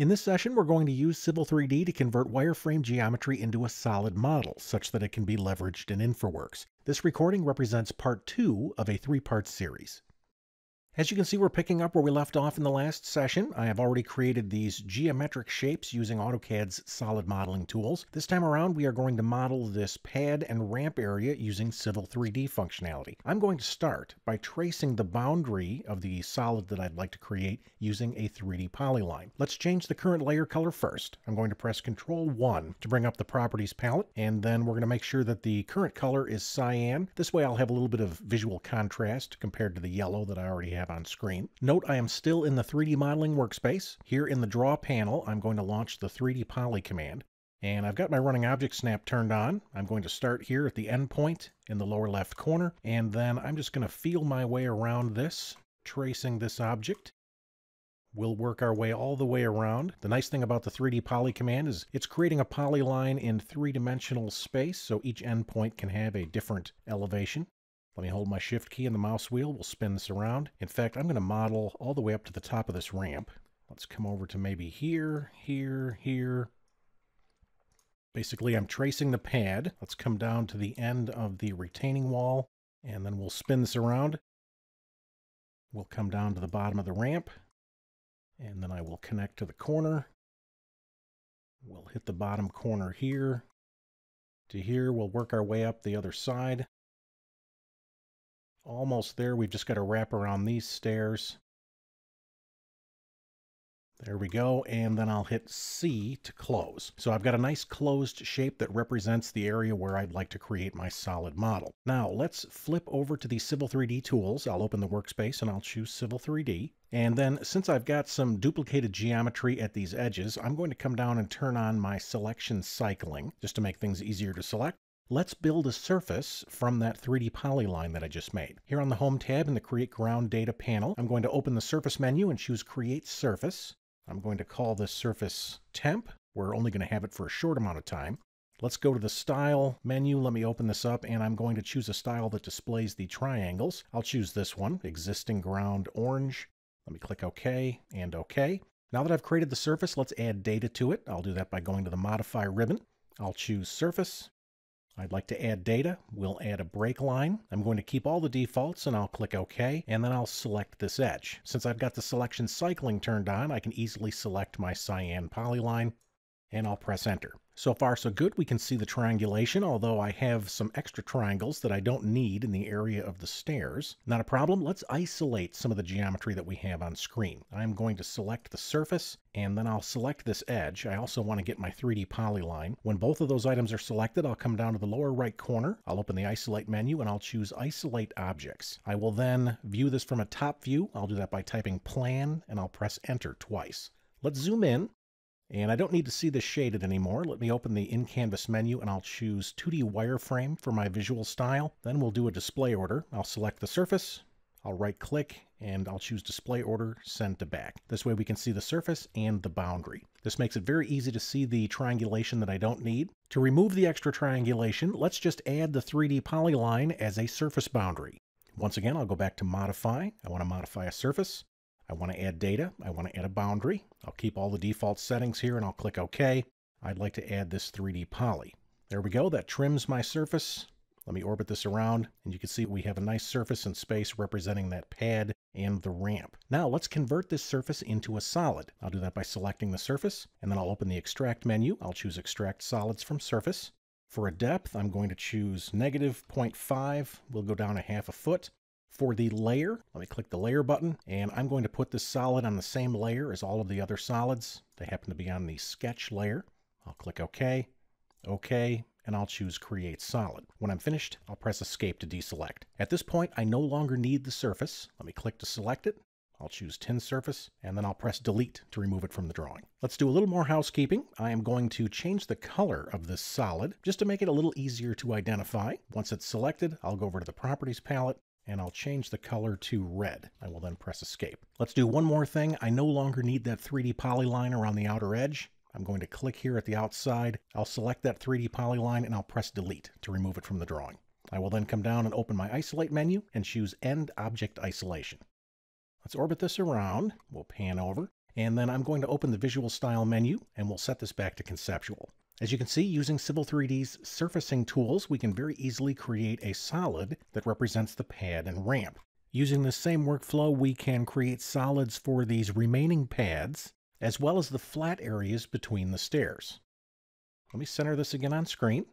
In this session, we're going to use Civil 3D to convert wireframe geometry into a solid model, such that it can be leveraged in InfraWorks. This recording represents part 2 of a 3-part series. As you can see, we're picking up where we left off in the last session. I have already created these geometric shapes using AutoCAD's solid modeling tools. This time around, we are going to model this pad and ramp area using Civil 3D functionality. I'm going to start by tracing the boundary of the solid that I'd like to create using a 3D polyline. Let's change the current layer color first. I'm going to press Ctrl+1 to bring up the properties palette, and then we're going to make sure that the current color is cyan. This way I'll have a little bit of visual contrast compared to the yellow that I already have on screen. Note I am still in the 3D modeling workspace. Here in the draw panel, I'm going to launch the 3D poly command. And I've got my running object snap turned on. I'm going to start here at the end point in the lower left corner. And then I'm just going to feel my way around this, tracing this object. We'll work our way all the way around. The nice thing about the 3D poly command is it's creating a polyline in three-dimensional space, so each endpoint can have a different elevation. Let me hold my shift key and the mouse wheel. We'll spin this around. In fact, I'm going to model all the way up to the top of this ramp. Let's come over to maybe here, here, here. Basically, I'm tracing the pad. Let's come down to the end of the retaining wall, and then we'll spin this around. We'll come down to the bottom of the ramp, and then I will connect to the corner. We'll hit the bottom corner here. To here, we'll work our way up the other side. Almost there, we've just got to wrap around these stairs. There we go, and then I'll hit C to close. So I've got a nice closed shape that represents the area where I'd like to create my solid model. Now let's flip over to the Civil 3D tools. I'll open the workspace and I'll choose Civil 3D. And then since I've got some duplicated geometry at these edges, I'm going to come down and turn on my selection cycling just to make things easier to select. Let's build a surface from that 3D polyline that I just made. Here on the Home tab in the Create Ground Data panel, I'm going to open the Surface menu and choose Create Surface. I'm going to call this Surface Temp. We're only going to have it for a short amount of time. Let's go to the Style menu. Let me open this up, and I'm going to choose a style that displays the triangles. I'll choose this one, Existing Ground Orange. Let me click OK and OK. Now that I've created the surface, let's add data to it. I'll do that by going to the Modify ribbon. I'll choose Surface. I'd like to add data. We'll add a break line. I'm going to keep all the defaults and I'll click OK, and then I'll select this edge. Since I've got the selection cycling turned on, I can easily select my cyan polyline, and I'll press Enter. So far so good. We can see the triangulation, although I have some extra triangles that I don't need in the area of the stairs. Not a problem. Let's isolate some of the geometry that we have on screen. I'm going to select the surface, and then I'll select this edge. I also want to get my 3D polyline. When both of those items are selected, I'll come down to the lower right corner. I'll open the Isolate menu, and I'll choose Isolate Objects. I will then view this from a top view. I'll do that by typing Plan, and I'll press Enter twice. Let's zoom in. And I don't need to see this shaded anymore. Let me open the in-canvas menu and I'll choose 2D wireframe for my visual style. Then we'll do a display order. I'll select the surface, I'll right-click, and I'll choose display order, send to back. This way we can see the surface and the boundary. This makes it very easy to see the triangulation that I don't need. To remove the extra triangulation, let's just add the 3D polyline as a surface boundary. Once again, I'll go back to Modify. I want to modify a surface. I want to add data. I want to add a boundary. I'll keep all the default settings here and I'll click OK. I'd like to add this 3D poly. There we go. That trims my surface. Let me orbit this around and you can see we have a nice surface and space representing that pad and the ramp. Now let's convert this surface into a solid. I'll do that by selecting the surface and then I'll open the Extract menu. I'll choose Extract Solids from Surface. For a depth, I'm going to choose -0.5. We'll go down a half a foot. For the layer, let me click the layer button, and I'm going to put this solid on the same layer as all of the other solids. They happen to be on the sketch layer. I'll click OK, OK, and I'll choose Create Solid. When I'm finished, I'll press Escape to deselect. At this point, I no longer need the surface. Let me click to select it. I'll choose Tin Surface, and then I'll press Delete to remove it from the drawing. Let's do a little more housekeeping. I am going to change the color of this solid just to make it a little easier to identify. Once it's selected, I'll go over to the Properties palette, and I'll change the color to red. I will then press Escape. Let's do one more thing. I no longer need that 3D polyline around the outer edge. I'm going to click here at the outside. I'll select that 3D polyline and I'll press Delete to remove it from the drawing. I will then come down and open my Isolate menu and choose End Object Isolation. Let's orbit this around. We'll pan over. And then I'm going to open the Visual Style menu, and we'll set this back to conceptual. As you can see, using Civil 3D's surfacing tools, we can very easily create a solid that represents the pad and ramp. Using the same workflow, we can create solids for these remaining pads, as well as the flat areas between the stairs. Let me center this again on screen.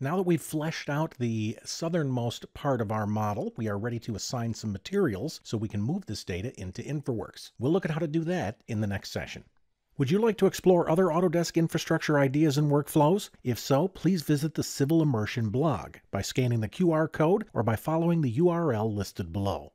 Now that we've fleshed out the southernmost part of our model, we are ready to assign some materials so we can move this data into InfraWorks. We'll look at how to do that in the next session. Would you like to explore other Autodesk infrastructure ideas and workflows? If so, please visit the Civil Immersion blog by scanning the QR code or by following the URL listed below.